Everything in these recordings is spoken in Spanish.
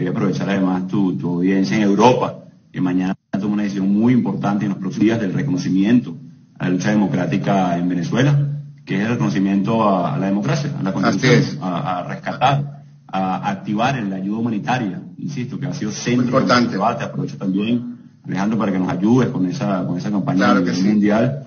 Quería aprovechar además tu audiencia en Europa, que mañana toma una decisión muy importante en los próximos días del reconocimiento a la lucha democrática en Venezuela, que es el reconocimiento a la democracia, a la constitución, a rescatar, a activar la ayuda humanitaria, insisto, que ha sido centro de este debate. Aprovecho también, Alejandro, para que nos ayudes con esa campaña mundial.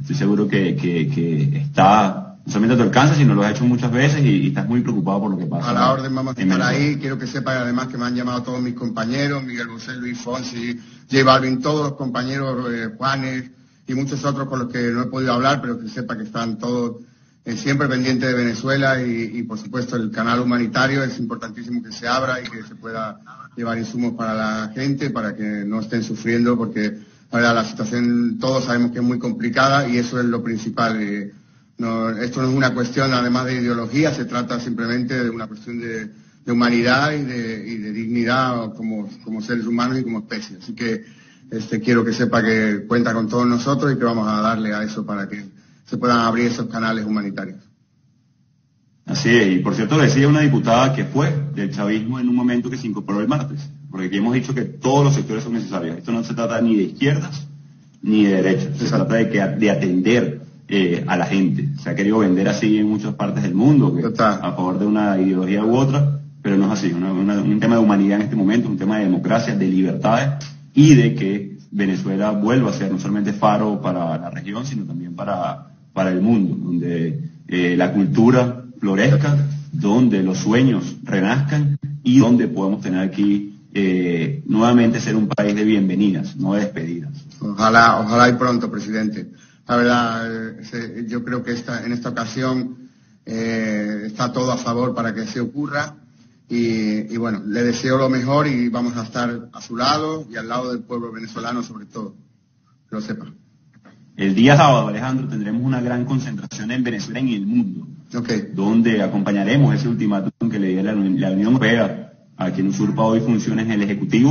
Estoy seguro que está... No solamente a tu alcance, sino lo has hecho muchas veces y estás muy preocupado por lo que pasa. A la orden, vamos a estar ahí. Quiero que sepan además que me han llamado todos mis compañeros, Miguel Bosé, Luis Fonsi, Jay Balvin, todos los compañeros, Juanes y muchos otros con los que no he podido hablar, pero que sepa que están todos siempre pendientes de Venezuela y por supuesto el canal humanitario es importantísimo que se abra y que se pueda llevar insumos para la gente, para que no estén sufriendo, porque la verdad la situación todos sabemos que es muy complicada y eso es lo principal. No, esto no es una cuestión además de ideología, se trata simplemente de una cuestión de humanidad y de dignidad como seres humanos y como especie. Así que quiero que sepa que cuenta con todos nosotros y que vamos a darle a eso para que se puedan abrir esos canales humanitarios. Así es, y por cierto decía una diputada que fue del chavismo en un momento que se incorporó el martes, porque aquí hemos dicho que todos los sectores son necesarios. Esto no se trata ni de izquierdas ni de derechas, se trata de atender a la gente. Se ha querido vender así en muchas partes del mundo, que a favor de una ideología u otra, pero no es así. Un tema de humanidad en este momento, un tema de democracia, de libertades y de que Venezuela vuelva a ser no solamente faro para la región, sino también para el mundo, donde la cultura florezca, donde los sueños renazcan y donde podamos tener aquí nuevamente ser un país de bienvenidas, no de despedidas. Ojalá y pronto, presidente. La verdad, yo creo que en esta ocasión está todo a favor para que se ocurra y bueno, le deseo lo mejor y vamos a estar a su lado y al lado del pueblo venezolano sobre todo, que lo sepa. El día sábado, Alejandro, tendremos una gran concentración en Venezuela y en el mundo, donde acompañaremos ese ultimátum que le dio la Unión Europea, a quien usurpa hoy funciones en el Ejecutivo.